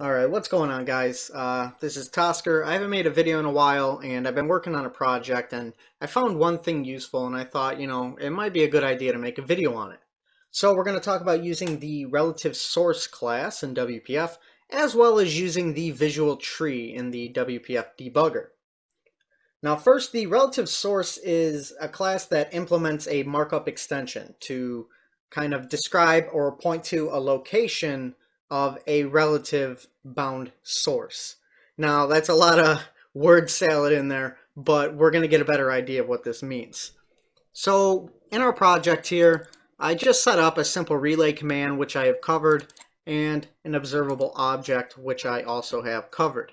Alright, what's going on, guys? This is Tosker. I haven't made a video in a while, and I've been working on a project, and I found one thing useful, and I thought, you know, it might be a good idea to make a video on it. So we're going to talk about using the RelativeSource class in WPF, as well as using the visual tree in the WPF debugger. Now first, the RelativeSource is a class that implements a markup extension to kind of describe or point to a location of a relative bound source. Now that's a lot of word salad in there, but we're going to get a better idea of what this means. So in our project here, I just set up a simple relay command, which I have covered, and an observable object, which I also have covered.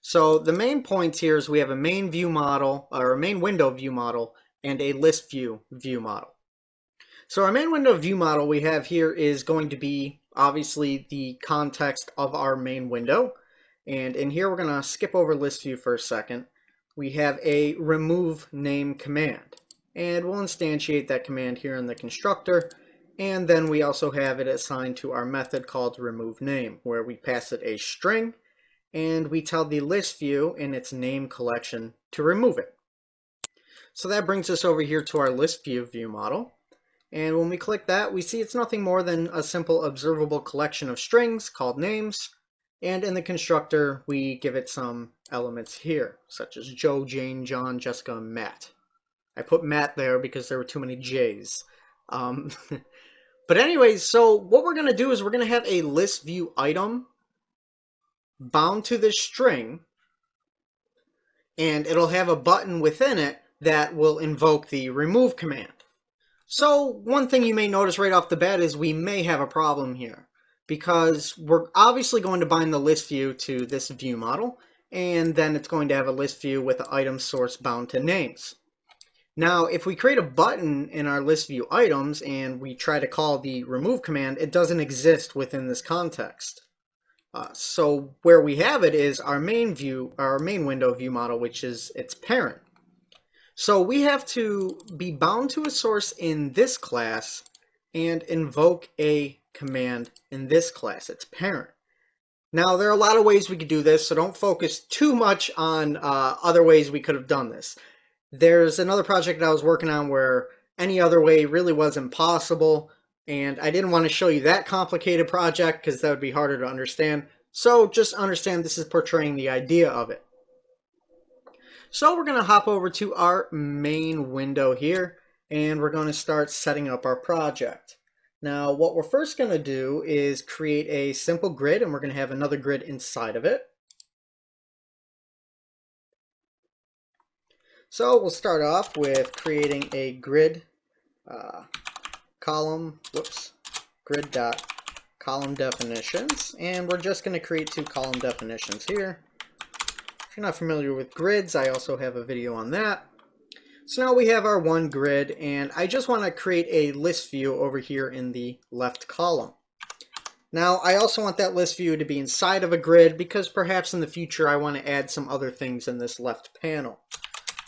So the main points here is we have a main view model, or a main window view model, and a list view model. So our main window view model we have here is going to be obviously the context of our main window. And in here, we're going to skip over list view for a second. We have a RemoveName command, and we'll instantiate that command here in the constructor. And then we also have it assigned to our method called RemoveName, where we pass it a string and we tell the list view in its name collection to remove it. So that brings us over here to our list view model. And when we click that, we see it's nothing more than a simple observable collection of strings called names. And in the constructor, we give it some elements here, such as Joe, Jane, John, Jessica, and Matt. I put Matt there because there were too many J's. But anyways, so what we're going to do is we're going to have a list view item bound to this string. And it'll have a button within it that will invoke the remove command. So one thing you may notice right off the bat is we may have a problem here, because we're obviously going to bind the list view to this view model, and then it's going to have a list view with an item source bound to names. Now, if we create a button in our list view items and we try to call the remove command, it doesn't exist within this context. So where we have it is our main window view model, which is its parent. So we have to be bound to a source in this class and invoke a command in this class, its parent. Now, there are a lot of ways we could do this, so don't focus too much on other ways we could have done this. There's another project I was working on where any other way really was impossible, and I didn't want to show you that complicated project because that would be harder to understand. So just understand this is portraying the idea of it. So we're going to hop over to our main window here, and we're going to start setting up our project. Now, what we're first going to do is create a simple grid, and we're going to have another grid inside of it. So we'll start off with creating a grid grid.column definitions, and we're just going to create two column definitions here. If you're not familiar with grids, I also have a video on that. So now we have our one grid, and I just want to create a list view over here in the left column. Now, I also want that list view to be inside of a grid, because perhaps in the future I want to add some other things in this left panel.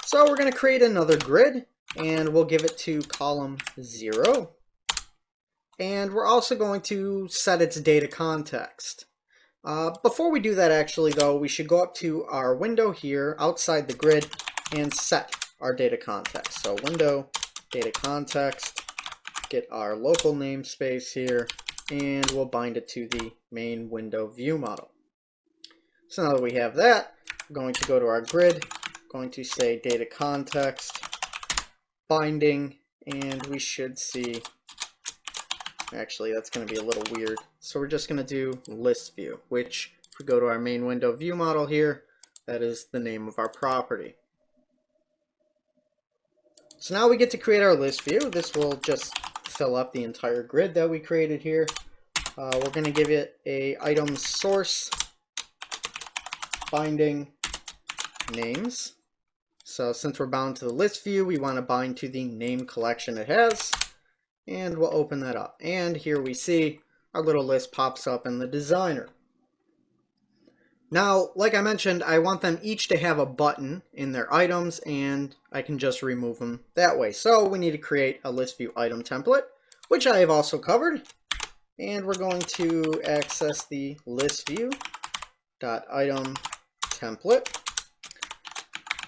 So we're going to create another grid, and we'll give it to column 0. And we're also going to set its data context. Before we do that, actually, though, we should go up to our window here outside the grid and set our data context. So window, data context, get our local namespace here, and we'll bind it to the main window view model. So now that we have that, we're going to go to our grid, going to say data context, binding, and we should see, actually, that's going to be a little weird. So we're just going to do list view, which if we go to our main window view model here, that is the name of our property. So now we get to create our list view. This will just fill up the entire grid that we created here. We're going to give it a item source, binding, names. So since we're bound to the list view, we want to bind to the name collection it has. And we'll open that up. And here we see our little list pops up in the designer. Now, like I mentioned, I want them each to have a button in their items, and I can just remove them that way. So we need to create a list view item template, which I have also covered. And we're going to access the ListView.item template.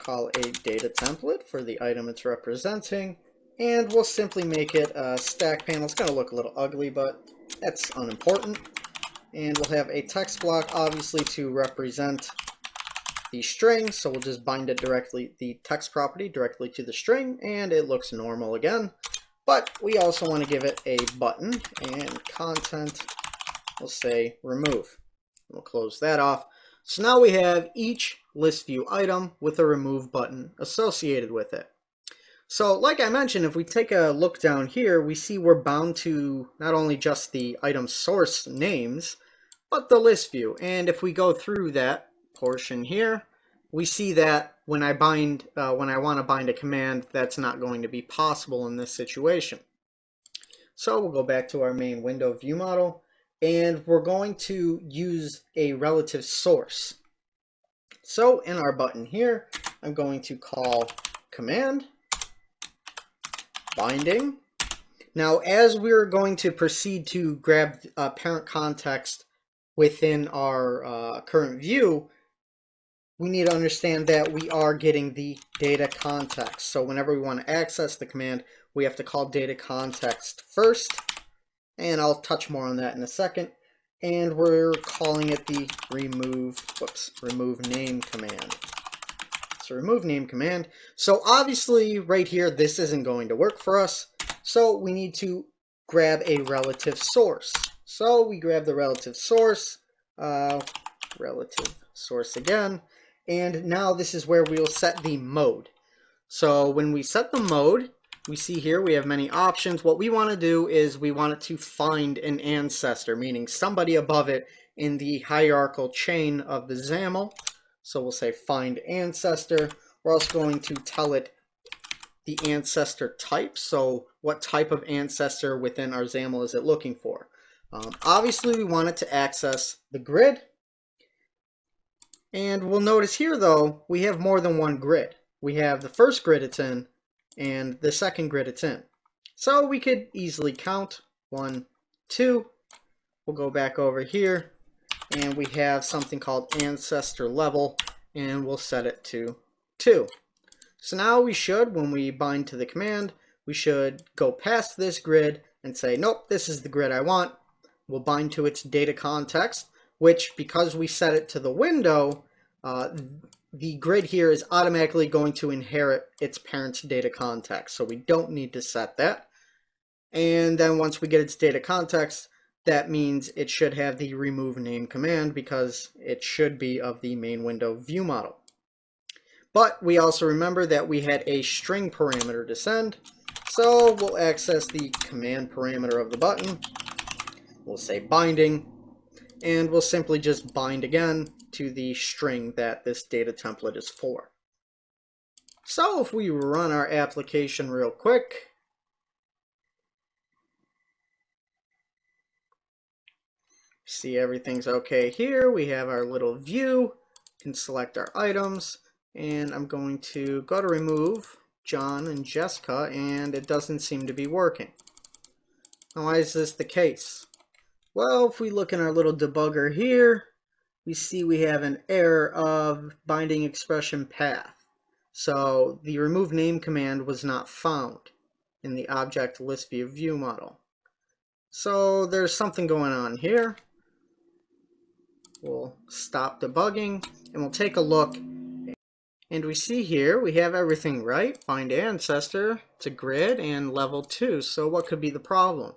Call a data template for the item it's representing. And we'll simply make it a stack panel. It's going to look a little ugly, but that's unimportant. And we'll have a text block, obviously, to represent the string. So we'll just bind it directly, the text property directly to the string, and it looks normal again. But we also want to give it a button, and content will say remove. We'll close that off. So now we have each list view item with a remove button associated with it. So like I mentioned, if we take a look down here, we see we're bound to not only just the item source names, but the list view. And if we go through that portion here, we see that when I bind, when I want to bind a command, that's not going to be possible in this situation. So we'll go back to our main window view model, and we're going to use a relative source. So in our button here, I'm going to call command binding. Now, as we're going to proceed to grab parent context within our current view, we need to understand that we are getting the data context. So whenever we want to access the command, we have to call data context first. And I'll touch more on that in a second. And we're calling it the remove name command. So remove name command. So obviously right here, this isn't going to work for us. So we need to grab a relative source. So we grab the relative source again. And now this is where we'll set the mode. So when we set the mode, we see here we have many options. What we want to do is we want it to find an ancestor, meaning somebody above it in the hierarchical chain of the XAML. So we'll say find ancestor. We're also going to tell it the ancestor type. So what type of ancestor within our XAML is it looking for? Obviously, we want it to access the grid. And we'll notice here, though, we have more than one grid. We have the first grid it's in and the second grid it's in. So we could easily count 1, 2. We'll go back over here, and we have something called ancestor level, and we'll set it to 2. So now we should, when we bind to the command, we should go past this grid and say, nope, this is the grid I want. We'll bind to its data context, which, because we set it to the window, the grid here is automatically going to inherit its parent's data context. So we don't need to set that. And then once we get its data context, that means it should have the remove name command, because it should be of the main window view model. But we also remember that we had a string parameter to send. So we'll access the command parameter of the button. We'll say binding. And we'll simply just bind again to the string that this data template is for. So if we run our application real quick, see everything's okay here. We have our little view, can select our items, and I'm going to go to remove John and Jessica, and it doesn't seem to be working. Now, why is this the case? Well, if we look in our little debugger here, we see we have an error of binding expression path. So the remove name command was not found in the object list view view model. So there's something going on here. We'll stop debugging and we'll take a look. And we see here we have everything right. Find ancestor, it's a grid, and level 2. So what could be the problem?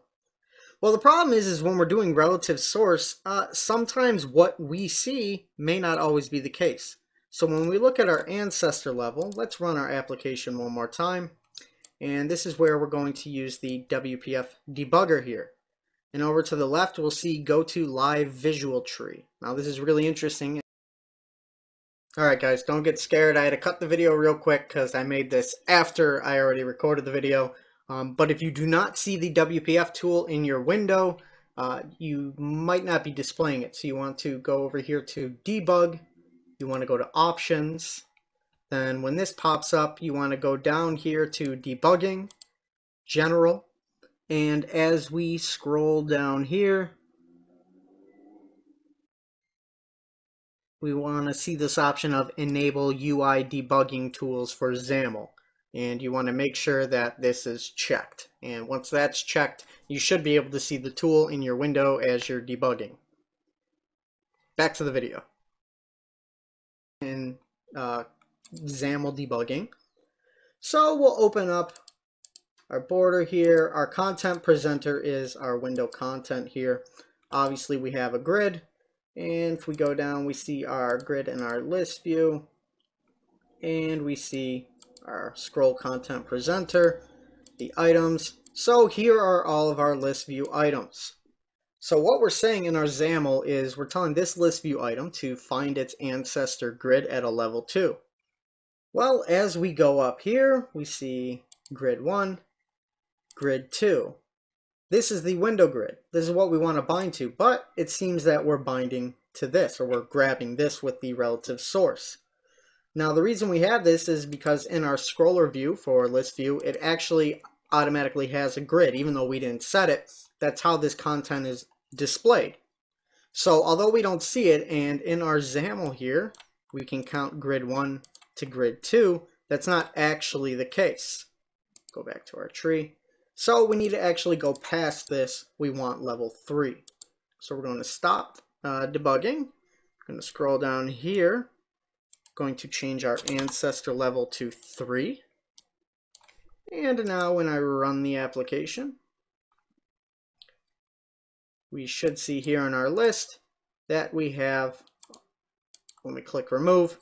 Well, the problem is when we're doing relative source, sometimes what we see may not always be the case. So when we look at our ancestor level, let's run our application one more time. And this is where we're going to use the WPF debugger here. And over to the left, we'll see go to live visual tree. Now, this is really interesting. All right, guys, don't get scared. I had to cut the video real quick because I made this after I already recorded the video. But if you do not see the WPF tool in your window, you might not be displaying it. So you want to go over here to debug. You want to go to options. Then when this pops up, you want to go down here to debugging, general. And as we scroll down here, we want to see this option of enable UI debugging tools for XAML. And you want to make sure that this is checked. And once that's checked, you should be able to see the tool in your window as you're debugging. Back to the video. In XAML debugging. So we'll open up our border here. Our content presenter is our window content here. Obviously we have a grid. And if we go down, we see our grid and our list view. And we see our scroll content presenter, the items. So here are all of our list view items. So what we're saying in our XAML is we're telling this list view item to find its ancestor grid at a level 2. Well, as we go up here, we see grid 1, grid 2. This is the window grid. This is what we want to bind to, but it seems that we're binding to this, or we're grabbing this with the relative source. Now, the reason we have this is because in our scroller view for list view, it actually automatically has a grid, even though we didn't set it. That's how this content is displayed. So although we don't see it, and in our XAML here, we can count grid 1 to grid 2, that's not actually the case. Go back to our tree. So we need to actually go past this. We want level 3. So we're going to stop debugging. I'm going to scroll down here. Going to change our ancestor level to 3. And now when I run the application, we should see here in our list that we have, when we click remove,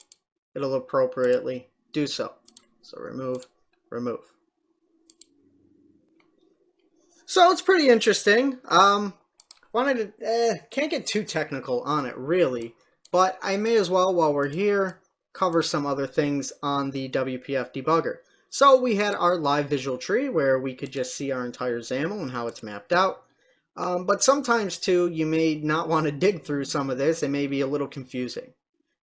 it'll appropriately do so. So remove, remove. So it's pretty interesting. Wanted to can't get too technical on it really, but I may as well while we're here cover some other things on the WPF debugger. So we had our live visual tree where we could just see our entire XAML and how it's mapped out. But sometimes too, you may not want to dig through some of this. It may be a little confusing.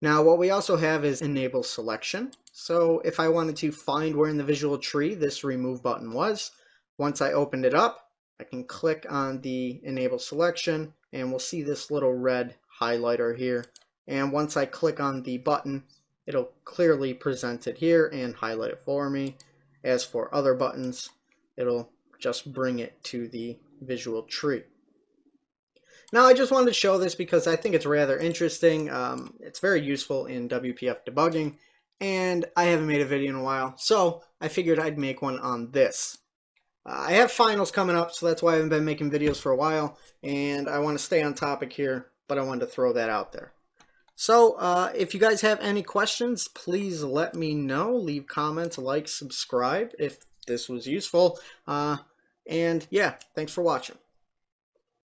Now what we also have is enable selection. So if I wanted to find where in the visual tree this remove button was, once I opened it up, I can click on the enable selection and we'll see this little red highlighter here, and once I click on the button it'll clearly present it here and highlight it for me. As for other buttons, it'll just bring it to the visual tree. Now I just wanted to show this because I think it's rather interesting. It's very useful in WPF debugging, and I haven't made a video in a while, so I figured I'd make one on this. I have finals coming up, so that's why I haven't been making videos for a while, and I want to stay on topic here, but I wanted to throw that out there. So if you guys have any questions, please let me know. Leave comments, like, subscribe if this was useful, and yeah, thanks for watching.